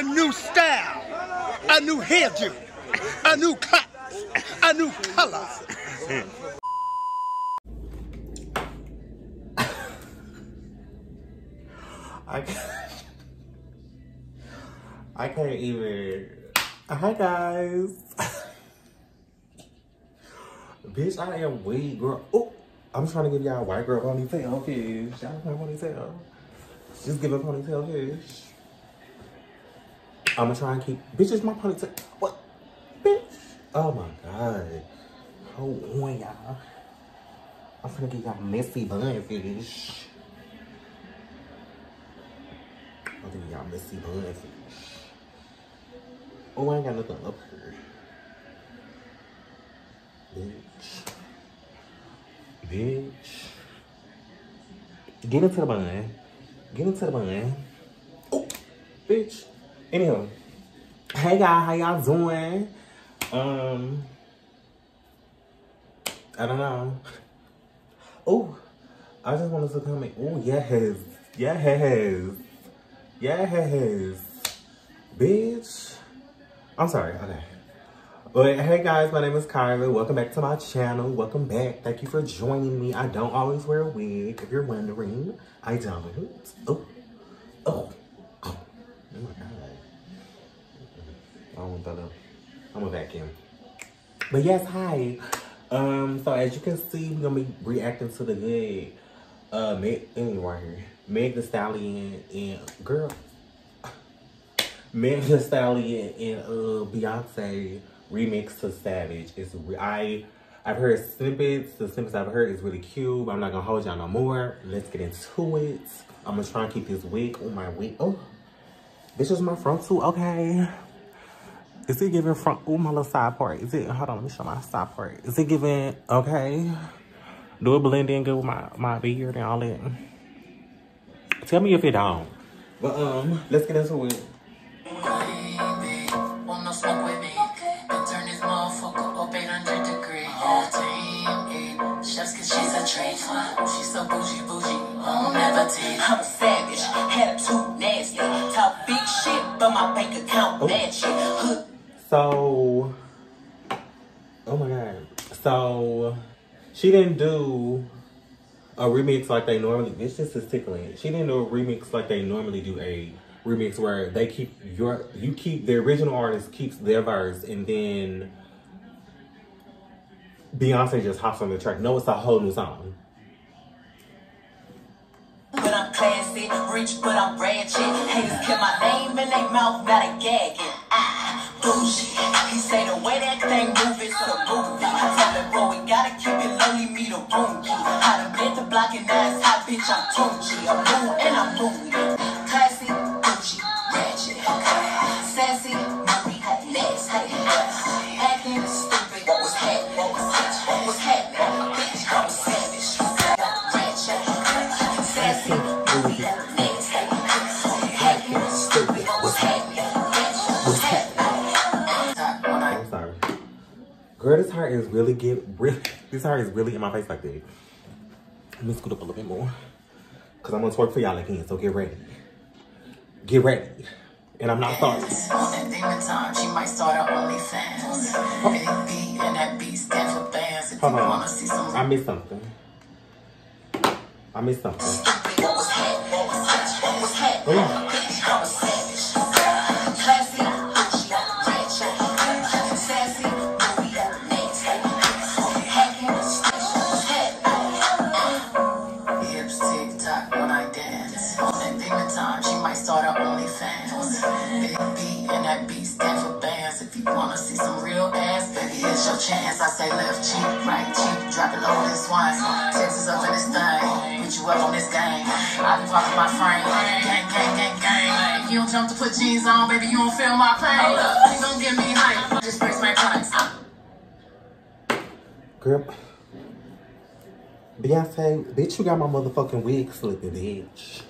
a new style, a new hairdo, a new cut, a new color. I can't even. Hi guys. Bitch, I am weed girl. Oh, I'm trying to give y'all a white girl ponytail fish. Y'all want ponytail? Just give a ponytail fish. I'ma try and keep. Bitch, it's my ponytail. What? Bitch. Oh my god. Hold on, y'all. I'm trying to give y'all messy bun fish. I'm gonna give y'all messy bun fish. Oh, I ain't got nothing up here. Bitch. Bitch. Get into the bun. Get into the bun. Oh, bitch. Anyhow. Hey, guys. How y'all doing? I don't know. Oh, I just wanted to comment. Oh, yes. Yes. Yes. Bitch. I'm sorry, okay. But hey guys, my name is Kyler. Welcome back to my channel. Welcome back. Thank you for joining me. I don't always wear a wig, if you're wondering. I don't. Oh my god. I want that up. I'm a vacuum. But yes, hi. So as you can see, we're gonna be reacting to the good Meg Thee Stallion and girl. Meg Thee Stallion and Beyonce remix to Savage. I've heard snippets. The snippets I've heard is really cute. But I'm not gonna hold y'all no more. Let's get into it. I'm gonna try and keep this wig on my wig. Oh, this is my front too. Okay. Is it giving front? Oh, my little side part. Is it? Hold on, let me show my side part. Is it giving? Okay. Do it blend in good with my beard and all that. Tell me if it don't. But let's get into it. She's so bougie, I'll never tell. I'm a savage, had a tooth nasty, talk big shit, but my bank account match it. So, oh my god. So, she didn't do a remix like they normally, this just is tickling. She didn't do a remix like they normally do a remix where they keep the original artist keeps their verse and then Beyonce just hops on the track. No, it's a whole new song. But I'm classy, rich, but I'm ratchet. Haters kept my name in their mouth, not a gagging. Ah, bougie. He say the way that thing move is so goofy. I tell that bro, we gotta keep it lonely, me the boogie. I done met the block and now it's hot, bitch, I'm Tunchi. I'm blue and I'm booty. Classy, bougie, ratchet. Sassy, moody, nasty. Acting stupid, what was happening? Girl, this heart is really this heart is really in my face like this. Let me scoot up a little bit more. Cause I'm gonna twerk for y'all again, so get ready. Get ready. And I'm not sorry. On that demon time, she might start her OnlyFans. Big B and that B stand for bands. If you wanna see something. I missed something. Oh. Wanna see some real ass, baby, here's your chance. I say left cheek, right cheek, drop it low this one. Texas up in this thing, put you up on this game. I be walking my frame, gang. You don't jump to put jeans on, baby, you don't feel my pain. You don't give me hype, just brace my price. Girl, Beyonce, bitch, you got my motherfucking wig slipping, bitch.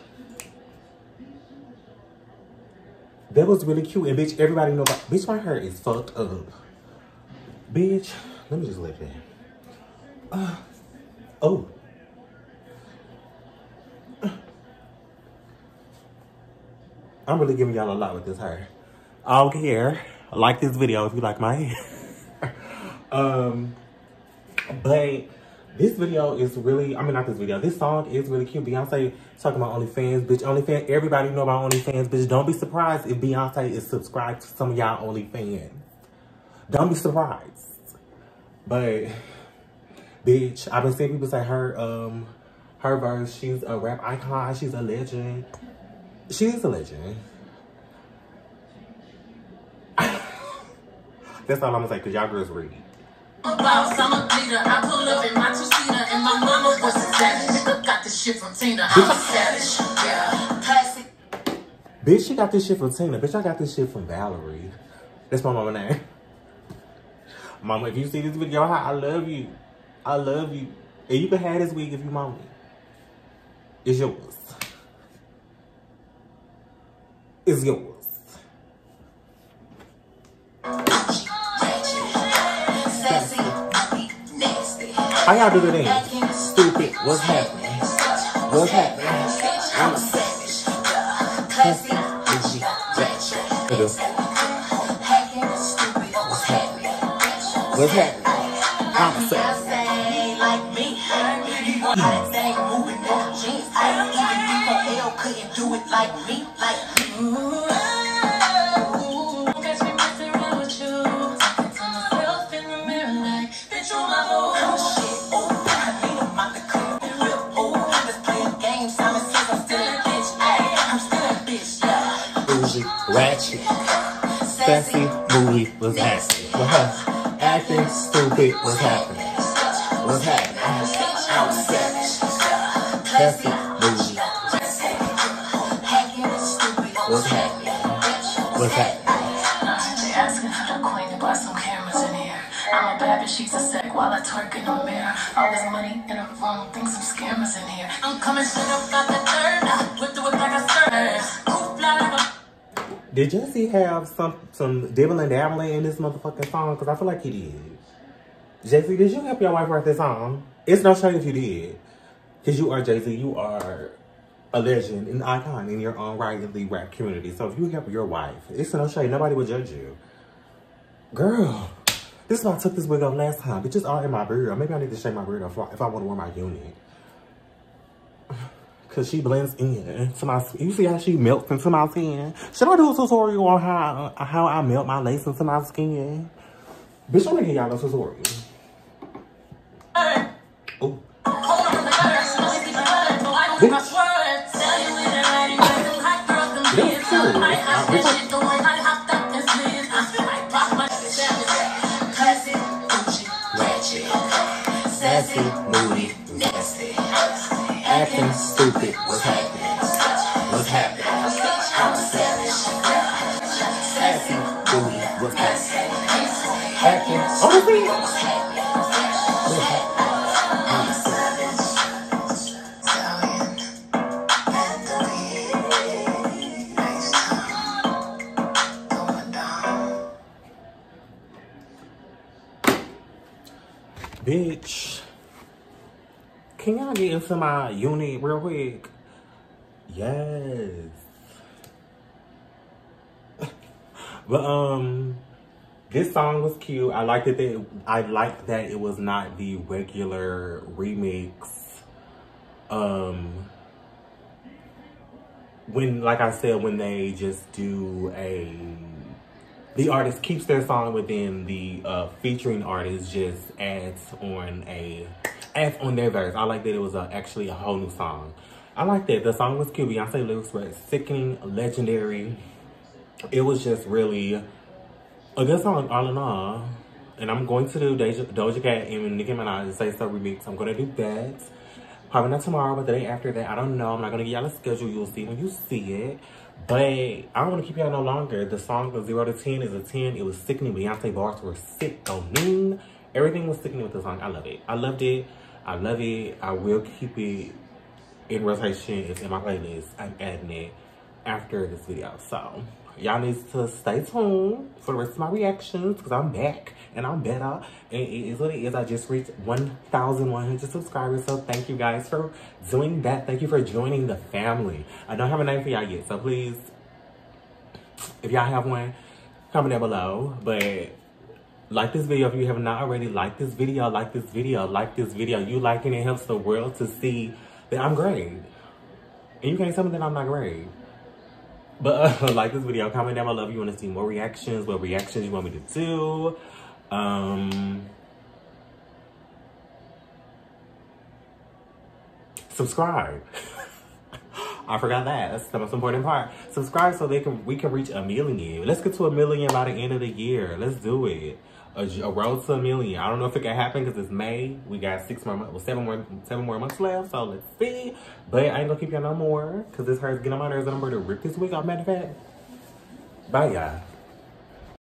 That was really cute. And bitch, everybody know about, bitch, my hair is fucked up. Bitch, let me just let that. Oh. I'm really giving y'all a lot with this hair. I don't care. Like this video if you like my hair. But this video is really, I mean, not this video. This song is really cute. Beyonce talking about OnlyFans, bitch. OnlyFans, everybody know about OnlyFans, bitch. Don't be surprised if Beyonce is subscribed to some of y'all OnlyFans. Don't be surprised. But, bitch, I've been seeing people say her verse, she's a rap icon, she's a legend. She is a legend. That's all I'm gonna say, because y'all girls read. About summer theater, I pull up in my two-seater, and my mama was a savage. Nigga got this shit from Tina. I'm a savage, yeah. Classic. Bitch, she got this shit from Tina. Bitch, I got this shit from Valerie. That's my mama name. Mama, if you see this video, I love you. I love you. And you can have this wig if you want it. It's yours. It's yours. How y'all do the thing? Stupid. What's happening? What's happening? I'm a savage. Classic. Legit. What's happening? What's happening? I'm a savage. Ratchet, sassy, moody, what's happening? What happened? Acting stupid, what's happening? What's happening? I'm savage, sassy, moody, acting stupid, what's happening? What's happening? I'm just asking for the queen to buy some cameras in here. I'm a bad bitch, she's a sack while I twerk in the mirror. All this money in a phone, think some scammers in here. I'm coming straight up out the dirt, I went through it like a surf. Did Jesse have some dibbling-dabbling in this motherfucking song? Because I feel like he did. Jay-Z, did you help your wife write this song? It's no shame if you did. Because you are Jay-Z. You are a legend, an icon in your own right in the rap community. So if you help your wife, it's no shame. Nobody will judge you. Girl, this is why I took this wig off last time. It's just all in my beard. Maybe I need to shave my beard off if I want to wear my unit. Cause she blends in to my skin. You see how she melts into my skin? Should I do a tutorial on how I melt my lace into my skin? Bitch, I'm gonna give y'all a tutorial. Ooh. Acting stupid, what's happening? What's happening? I'm savage. Acting booty, what's happening? Acting stupid, what's happening? What's happening? I'm a savage. Bitch. Can y'all get into my unit real quick? Yes. But this song was cute. I liked that it was not the regular remix. When, like I said, when they just do the artist keeps their song within the featuring artist just adds on their verse. I like that it was actually a whole new song. I like that. The song was cute. Beyonce lyrics were sickening, legendary. It was just really a good song all in all. And I'm going to do Doja Cat and Nicki Minaj Say So remix. I'm going to do that. Probably not tomorrow, but the day after that. I don't know. I'm not going to give y'all a schedule. You'll see when you see it. But I don't want to keep y'all no longer. The song from 0 to 10 is a 10. It was sickening. Beyonce bars were sickening. Everything was sickening with the song. I love it. I loved it. I love it. I will keep it in rotation. It's in my playlist. I'm adding it after this video. So, y'all need to stay tuned for the rest of my reactions because I'm back and I'm better. And it is what it is. I just reached 1,100 subscribers. So, thank you guys for doing that. Thank you for joining the family. I don't have a name for y'all yet. So, please, if y'all have one, Comment down below. But like this video if you have not already. Like this video, like this video, like this video. You liking it helps the world to see that I'm great. And you can't tell me that I'm not great. But like this video, comment down below if you want to see more reactions, what reactions you want me to do. Subscribe. I forgot that. That's the most important part. Subscribe so we can reach 1 million. Let's get to 1 million by the end of the year. Let's do it. A road to 1 million. I don't know if it can happen because it's May. We got 6 more months, well, 7 more months left. So let's see. But I ain't gonna keep y'all no more because this hurts getting on my nerves. I'm ready to rip this wig off. Matter of fact, bye y'all.